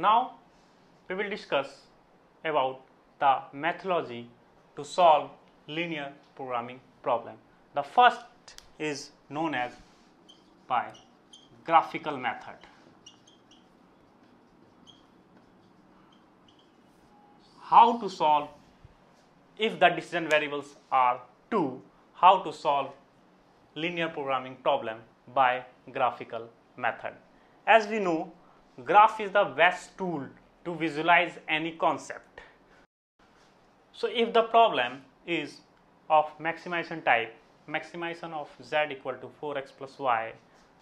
Now we will discuss about the methodology to solve linear programming problem. The first is known as by graphical method. How to solve if the decision variables are 2, how to solve linear programming problem by graphical method. As we know, graph is the best tool to visualize any concept. So if the problem is of maximization type, maximization of z equal to 4x plus y,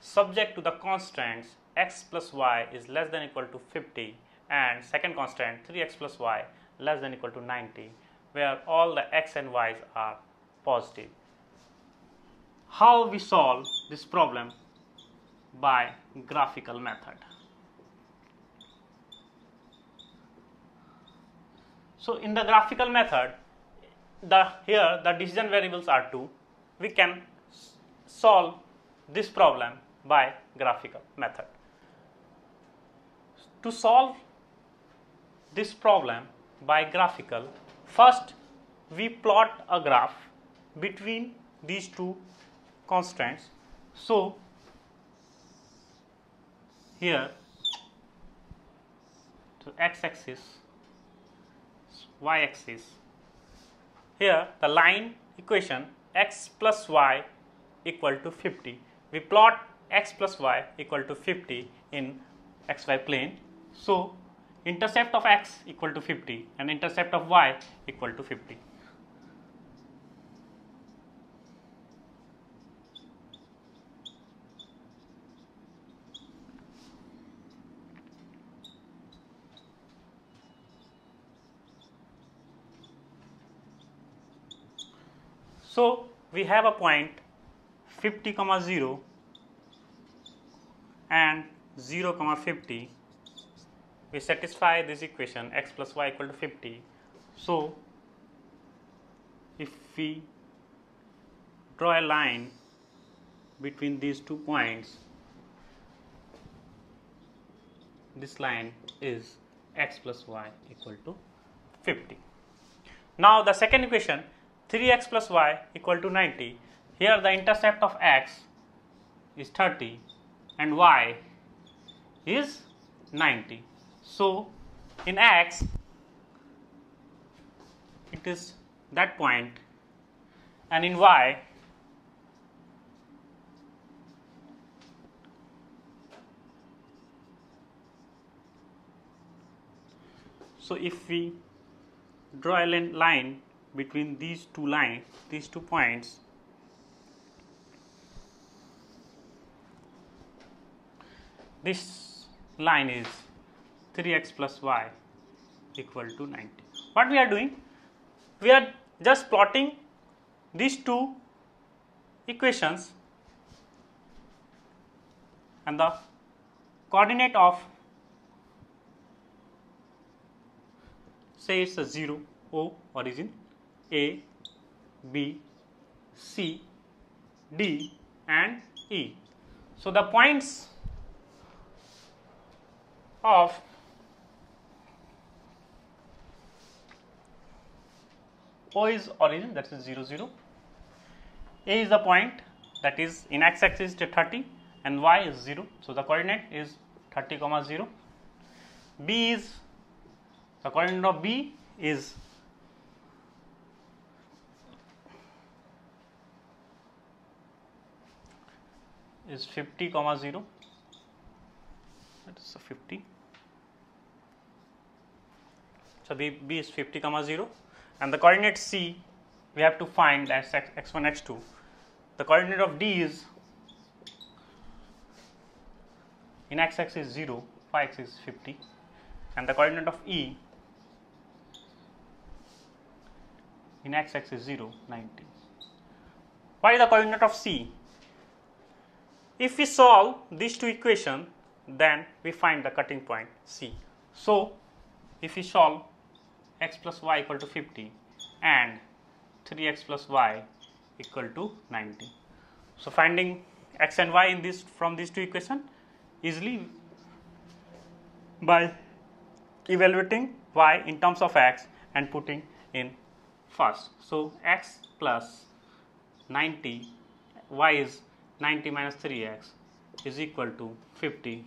subject to the constraints x plus y is less than equal to 50 and second constraint 3x plus y less than equal to 90, where all the x and y's are positive. How we solve this problem? By graphical method. So in the graphical method, here the decision variables are 2. We can solve this problem by graphical method. To solve this problem by graphical, first we plot a graph between these two constraints. So here to x-axis, y-axis, here the line equation x plus y equal to 50. We plot x plus y equal to 50 in xy plane. So intercept of x equal to 50 and intercept of y equal to 50. So we have a point 50,0 and 0,50. We satisfy this equation x plus y equal to 50. So if we draw a line between these two points, this line is x plus y equal to 50. Now the second equation, 3x plus y equal to 90. Here the intercept of x is 30 and y is 90. So in x, it is that point, and in y, so if we draw a line between these two points, this line is 3x plus y equal to 90. What we are doing? We are just plotting these two equations and the coordinate of, say it's a 0, O origin, A, B, C, D and E. So the points of O is origin, that is 0, 0. A is the point, that is in x-axis to 30 and y is 0. So the coordinate is 30,0. B is, the coordinate of B is 50,0. That is 50. So B is 50,0, and the coordinate C we have to find as x1, x2. The coordinate of D is in x-axis 0, y-axis 50, and the coordinate of E in x-axis 0, 90. Why the coordinate of C? If we solve these two equations, then we find the cutting point C. So if we solve x plus y equal to 50 and 3x plus y equal to 90. So finding x and y in this, from these two equations, easily by evaluating y in terms of x and putting in first. So, x plus 90, y is 90 minus 3x is equal to 50.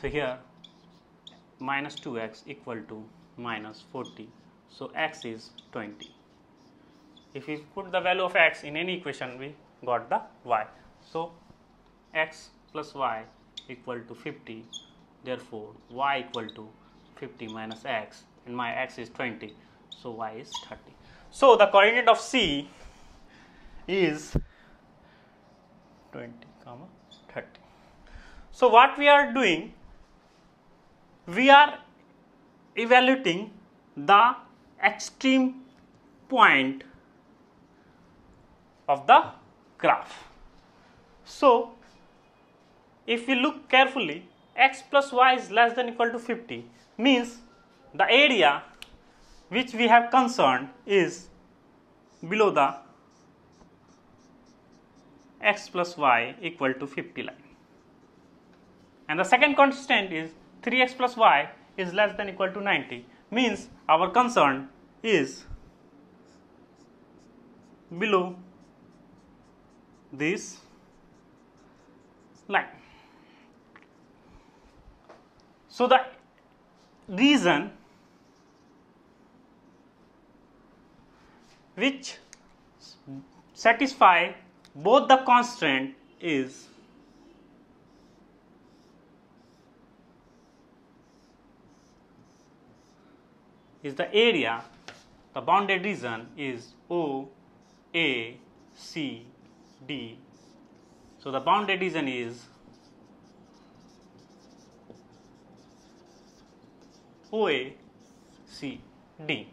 So, here minus 2x equal to minus 40. So, x is 20. If we put the value of x in any equation, we got the y. So, x plus y equal to 50. Therefore, y equal to 50 minus x, and my x is 20. So, y is 30. So, the coordinate of C is 20, 30. So, what we are doing? We are evaluating the extreme point of the graph. So, if we look carefully, x plus y is less than or equal to 50 means the area which we have concerned is below the x plus y equal to 50 line. And the second constant is 3x plus y is less than or equal to 90 means our concern is below this line. So, the region which satisfy both the constraint is the area. The bounded region is O, A, C, D. So, the bounded region is OA, CD.